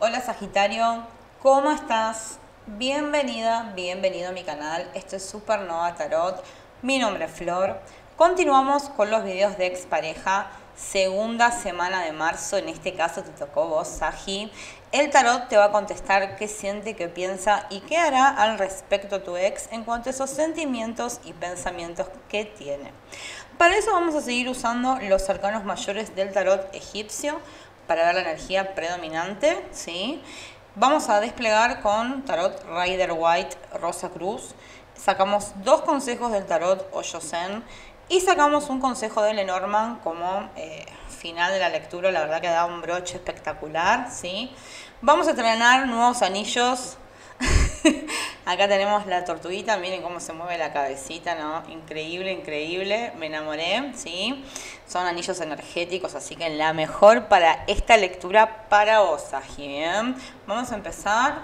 Hola Sagitario, ¿cómo estás? Bienvenida, bienvenido a mi canal. Esto es Supernova Tarot. Mi nombre es Flor. Continuamos con los videos de expareja. Segunda semana de marzo, en este caso te tocó vos, Sagi. El tarot te va a contestar qué siente, qué piensa y qué hará al respecto tu ex en cuanto a esos sentimientos y pensamientos que tiene. Para eso vamos a seguir usando los arcanos mayores del tarot egipcio para dar la energía predominante, ¿sí? Vamos a desplegar con tarot Rider White Rosa Cruz. Sacamos dos consejos del tarot Osho Zen. Y sacamos un consejo de Lenormand como final de la lectura. La verdad que da un broche espectacular, ¿sí? Vamos a estrenar nuevos anillos. Acá tenemos la tortuguita. Miren cómo se mueve la cabecita, ¿no? Increíble, increíble. Me enamoré, ¿sí? Son anillos energéticos, así que la mejor para esta lectura para vos, Sagi. Bien, vamos a empezar.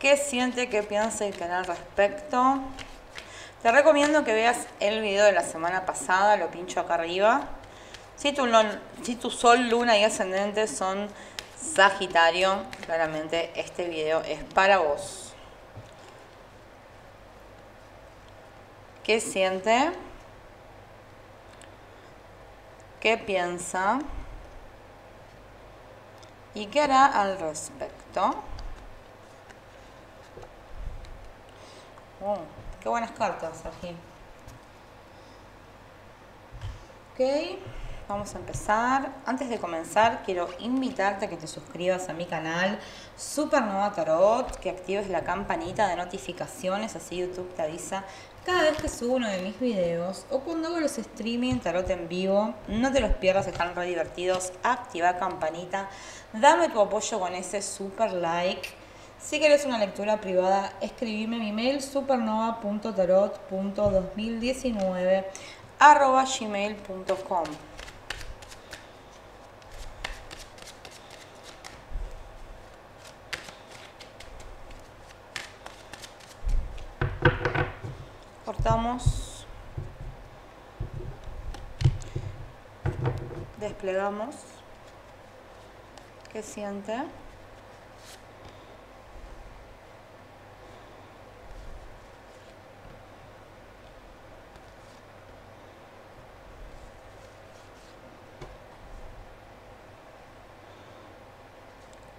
¿Qué siente, qué piensa y qué hará al respecto? Te recomiendo que veas el video de la semana pasada, lo pincho acá arriba. Si tu sol, luna y ascendente son Sagitario, claramente este video es para vos. ¿Qué siente? ¿Qué piensa? ¿Y qué hará al respecto? Qué buenas cartas, Sagi. Ok, vamos a empezar. Antes de comenzar, quiero invitarte a que te suscribas a mi canal Supernova Tarot, que actives la campanita de notificaciones, así YouTube te avisa cada vez que subo uno de mis videos o cuando hago los streaming tarot en vivo. No te los pierdas, están re divertidos. Activa campanita, dame tu apoyo con ese super like. Si querés una lectura privada, escribime mi mail supernova.tarot2019@gmail.com. Cortamos. Desplegamos. ¿Qué siente?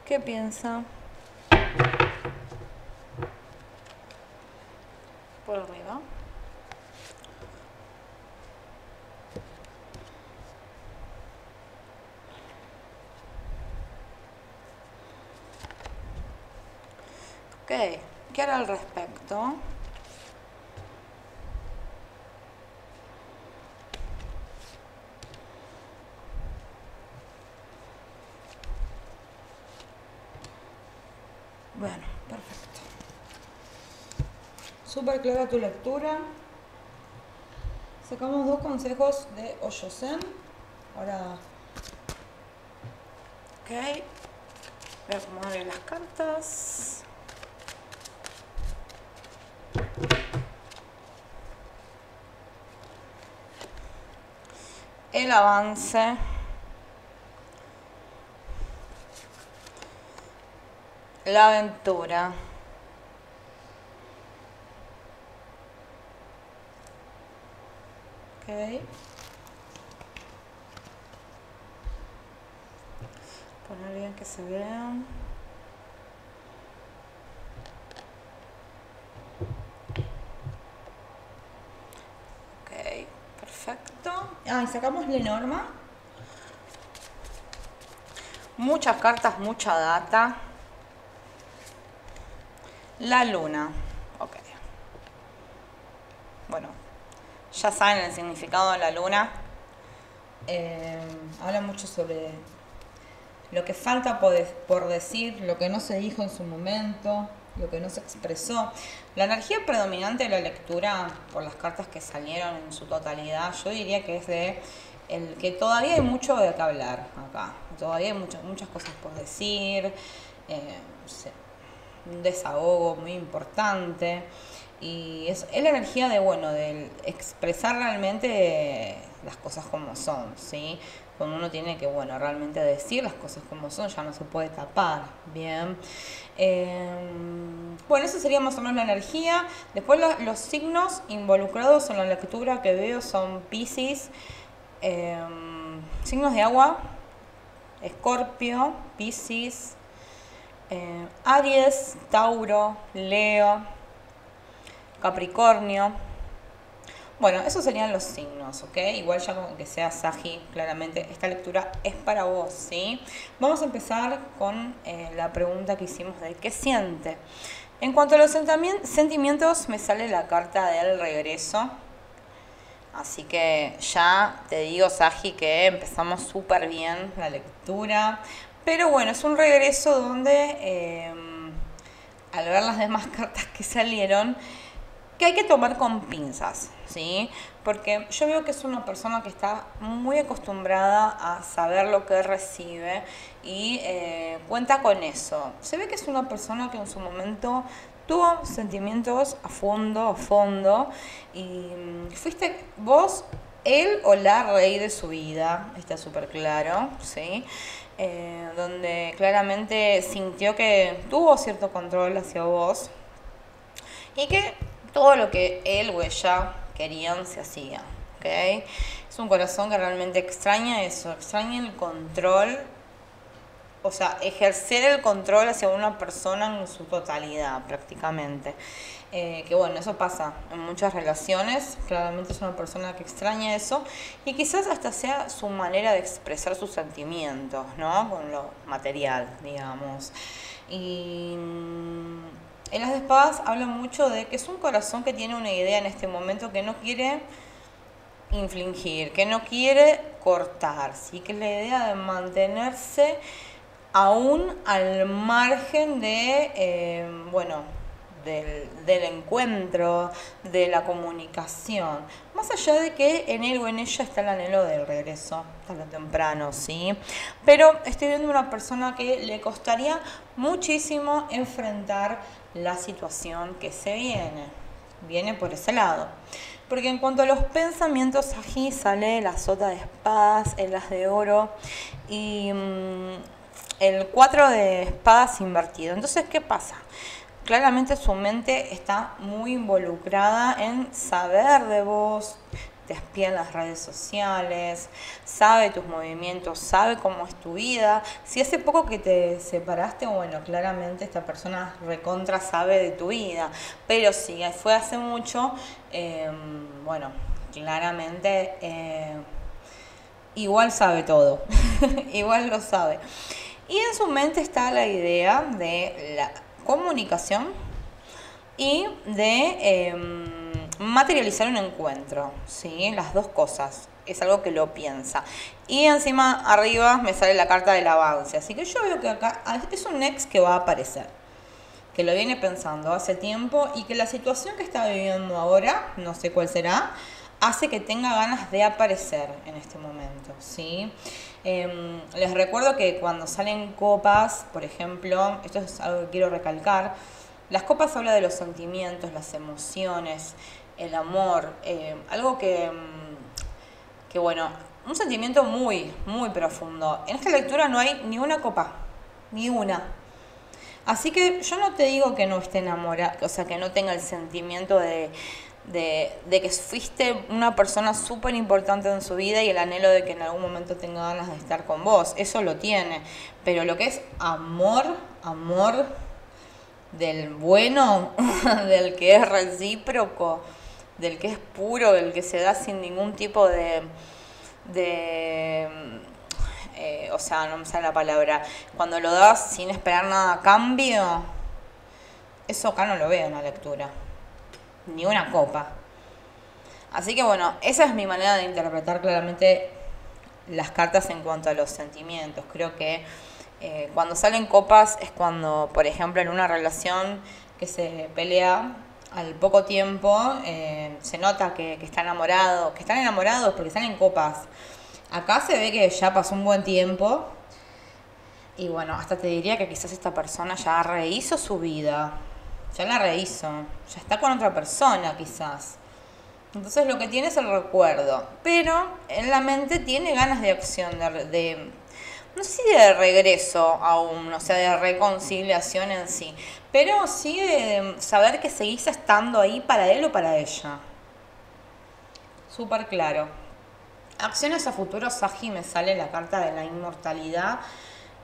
¿Qué piensa? Por arriba. Ok, ¿qué hará al respecto? Bueno, perfecto. Súper clara tu lectura. Sacamos dos consejos de Osho Zen. Ahora... Ok. Voy a acomodar las cartas. El avance. La aventura. Ok. Poner bien que se vean. Ok, perfecto. Ah, y sacamos Lenormand. Muchas cartas, mucha data. La luna, ok. Bueno, ya saben el significado de la luna. Habla mucho sobre lo que falta por decir, lo que no se dijo en su momento, lo que no se expresó. La energía predominante de la lectura, por las cartas que salieron en su totalidad, yo diría que es de el que todavía hay mucho de qué hablar acá. Todavía hay muchas cosas por decir. Un desahogo muy importante y es la energía de, bueno, de expresar realmente las cosas como son, ¿sí? Cuando uno tiene que, bueno, realmente decir las cosas como son, ya no se puede tapar, ¿bien? Bueno, eso sería más o menos la energía. Después los signos involucrados en la lectura que veo son Piscis, signos de agua, Escorpio, Piscis, Aries, Tauro, Leo, Capricornio. Bueno, esos serían los signos, ¿ok? Igual ya como que sea Sagi, claramente esta lectura es para vos, ¿sí? Vamos a empezar con la pregunta que hicimos de ¿qué siente? En cuanto a los sentimientos, me sale la carta del regreso. Así que ya te digo, Sagi, que empezamos súper bien la lectura. Pero bueno, es un regreso donde, al ver las demás cartas que salieron, que hay que tomar con pinzas, ¿sí? Porque yo veo que es una persona que está muy acostumbrada a saber lo que recibe y cuenta con eso. Se ve que es una persona que en su momento tuvo sentimientos a fondo y fuiste vos él o la rey de su vida, está súper claro, ¿sí? Donde claramente sintió que tuvo cierto control hacia vos y que todo lo que él o ella querían se hacía, ¿ok? Es un corazón que realmente extraña eso, extraña el control, o sea, ejercer el control hacia una persona en su totalidad prácticamente. Que bueno, eso pasa en muchas relaciones, claramente es una persona que extraña eso y quizás hasta sea su manera de expresar sus sentimientos, ¿no? Con lo material, digamos. Y en las de espadas habla mucho de que es un corazón que tiene una idea en este momento que no quiere infligir, que no quiere cortar, ¿sí? Que es la idea de mantenerse aún al margen de, bueno, del encuentro, de la comunicación. Más allá de que en él o en ella está el anhelo del regreso, tarde o temprano, ¿sí? Pero estoy viendo una persona que le costaría muchísimo enfrentar la situación que se viene. Viene por ese lado. Porque en cuanto a los pensamientos, aquí sale la sota de espadas, el as de oro y el 4 de espadas invertido. Entonces, ¿qué pasa? Claramente su mente está muy involucrada en saber de vos, te espía en las redes sociales, sabe tus movimientos, sabe cómo es tu vida. Si hace poco que te separaste, bueno, claramente esta persona recontra sabe de tu vida. Pero si fue hace mucho, bueno, claramente igual sabe todo, igual lo sabe. Y en su mente está la idea de la comunicación y de materializar un encuentro, ¿sí? Las dos cosas, es algo que lo piensa. Y encima, arriba, me sale la carta del avance. Así que yo veo que acá es un ex que va a aparecer, que lo viene pensando hace tiempo y que la situación que está viviendo ahora, no sé cuál será, hace que tenga ganas de aparecer en este momento, ¿sí? Les recuerdo que cuando salen copas, por ejemplo, esto es algo que quiero recalcar, las copas hablan de los sentimientos, las emociones, el amor, algo que, bueno, un sentimiento muy, muy profundo. En esta lectura no hay ni una copa, ni una. Así que yo no te digo que no esté enamorada, o sea, que no tenga el sentimiento de que fuiste una persona súper importante en su vida y el anhelo de que en algún momento tenga ganas de estar con vos. Eso lo tiene. Pero lo que es amor, amor del bueno, del que es recíproco, del que es puro, del que se da sin ningún tipo de o sea, no me sale la palabra. Cuando lo das sin esperar nada a cambio, eso acá no lo veo en la lectura. Ni una copa. Así que bueno, esa es mi manera de interpretar claramente las cartas en cuanto a los sentimientos. Creo que cuando salen copas es cuando, por ejemplo, en una relación que se pelea al poco tiempo, se nota que está enamorado, que están enamorados porque salen copas. Acá se ve que ya pasó un buen tiempo y bueno, hasta te diría que quizás esta persona ya rehizo su vida. Ya la rehizo, ya está con otra persona quizás, Entonces lo que tiene es el recuerdo, pero en la mente tiene ganas de acción, no sé si de regreso aún, o sea, de reconciliación en sí, pero sí de saber que seguís estando ahí para él o para ella. Súper claro. Acciones a futuro, Sagi, me sale la carta de la inmortalidad,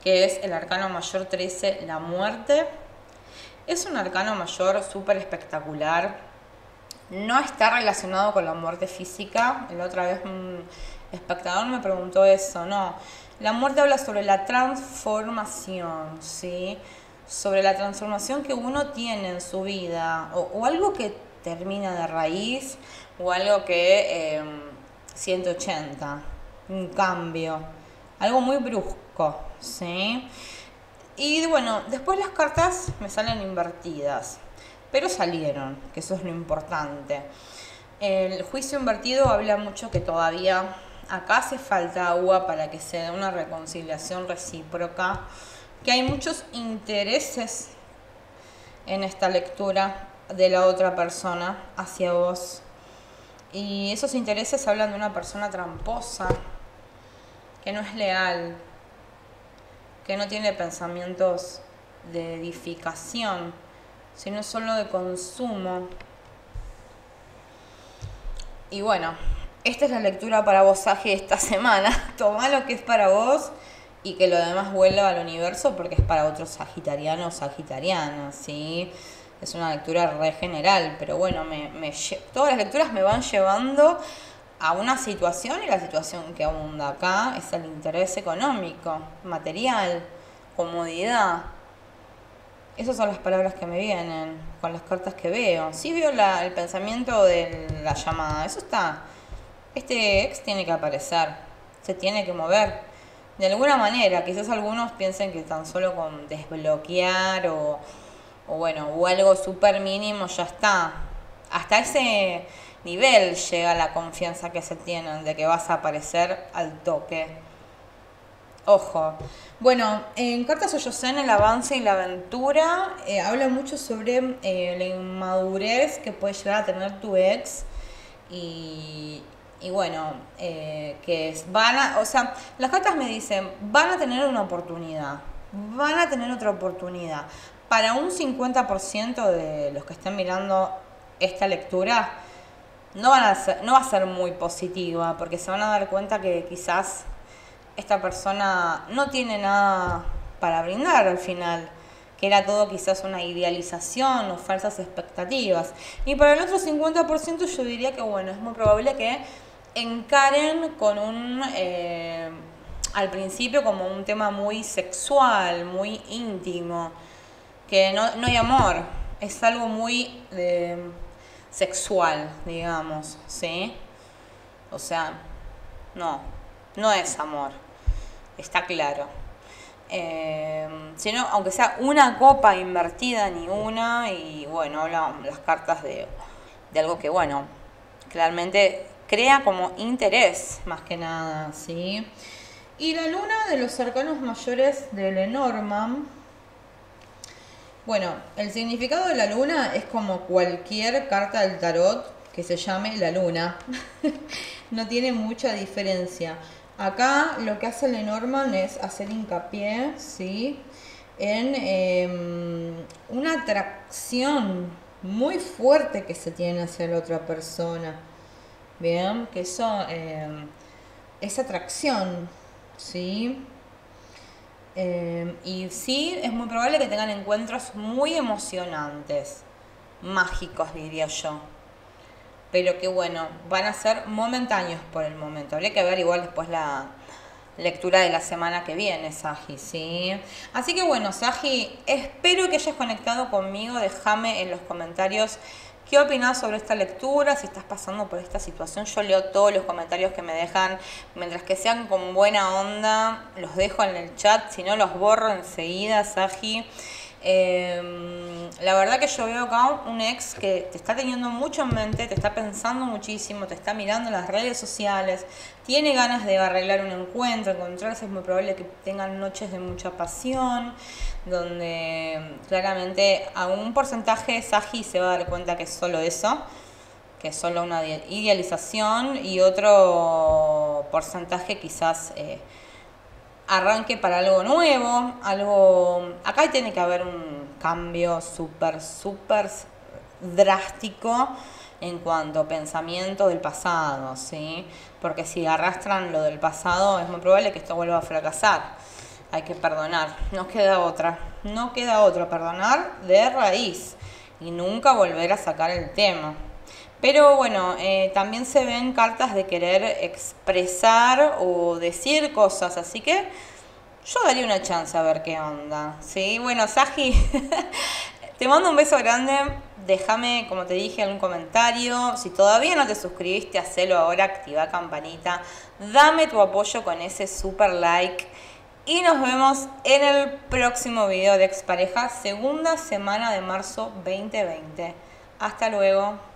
que es el arcano mayor 13, la muerte. Es un arcano mayor súper espectacular. No está relacionado con la muerte física. La otra vez un espectador me preguntó eso, no. La muerte habla sobre la transformación, ¿sí? Sobre la transformación que uno tiene en su vida, o algo que termina de raíz, o algo que 180, un cambio, algo muy brusco, ¿sí? Y bueno, después las cartas me salen invertidas, pero salieron, que eso es lo importante. El juicio invertido habla mucho que todavía acá hace falta agua para que se dé una reconciliación recíproca, que hay muchos intereses en esta lectura de la otra persona hacia vos. Y esos intereses hablan de una persona tramposa, que no es leal, que no tiene pensamientos de edificación, sino solo de consumo. Y bueno, esta es la lectura para vos, Sagi, esta semana. Tomá lo que es para vos y que lo demás vuelva al universo, porque es para otros sagitarianos o sagitarianas, ¿sí? Es una lectura re general, pero bueno, todas las lecturas me van llevando a una situación, y la situación que abunda acá es el interés económico, material, comodidad. Esas son las palabras que me vienen con las cartas que veo. Sí veo el pensamiento de la llamada, eso está. Este ex tiene que aparecer, se tiene que mover de alguna manera. Quizás algunos piensen que tan solo con desbloquear o bueno, o algo súper mínimo ya está. Hasta ese nivel llega la confianza que se tienen de que vas a aparecer al toque. Ojo. Bueno, en cartas Osho Zen, el avance y la aventura, habla mucho sobre la inmadurez que puede llegar a tener tu ex. Y bueno, las cartas me dicen, van a tener una oportunidad, van a tener otra oportunidad. Para un 50% de los que estén mirando esta lectura, no va a ser muy positiva, porque se van a dar cuenta que quizás esta persona no tiene nada para brindar al final, que era todo quizás una idealización o falsas expectativas. Y para el otro 50% yo diría que, bueno, es muy probable que encaren con al principio como un tema muy sexual, muy íntimo, que no hay amor, es algo muy sexual, digamos, ¿sí? O sea, no es amor, está claro. Sino, aunque sea una copa invertida, ni una, y bueno, hablan las cartas de algo que, bueno, claramente crea como interés, más que nada, ¿sí? Y la luna de los arcanos mayores de Lenormand. Bueno, el significado de la luna es como cualquier carta del tarot que se llame la luna. No tiene mucha diferencia. Acá lo que hace Lenormand es hacer hincapié, ¿sí?, en una atracción muy fuerte que se tiene hacia la otra persona. Bien, que eso es atracción, ¿sí? Y sí, es muy probable que tengan encuentros muy emocionantes, mágicos, diría yo. Pero que bueno, van a ser momentáneos por el momento. Habría que ver igual después la lectura de la semana que viene, Sagi, ¿sí? Así que bueno, Sagi, espero que hayas conectado conmigo. Déjame en los comentarios qué opinás sobre esta lectura, si estás pasando por esta situación. Yo leo todos los comentarios que me dejan, mientras que sean con buena onda, los dejo en el chat, si no los borro enseguida, Sagi. La verdad que yo veo acá un ex que te está teniendo mucho en mente, te está pensando muchísimo, te está mirando en las redes sociales, tiene ganas de arreglar un encuentro, encontrarse. Es muy probable que tengan noches de mucha pasión, donde claramente a un porcentaje, Sagi, se va a dar cuenta que es solo eso, que es solo una idealización, y otro porcentaje quizás arranque para algo nuevo, algo... Acá tiene que haber un cambio súper, súper drástico en cuanto a pensamiento del pasado, ¿sí? Porque si arrastran lo del pasado es muy probable que esto vuelva a fracasar. Hay que perdonar, no queda otra. No queda otra, perdonar de raíz y nunca volver a sacar el tema. Pero bueno, también se ven cartas de querer expresar o decir cosas, así que yo daría una chance a ver qué onda. Sí, bueno, Sagi, te mando un beso grande. Déjame, como te dije, algún comentario. Si todavía no te suscribiste, hacelo ahora, activa campanita, dame tu apoyo con ese super like. Y nos vemos en el próximo video de Expareja, segunda semana de marzo 2020. Hasta luego.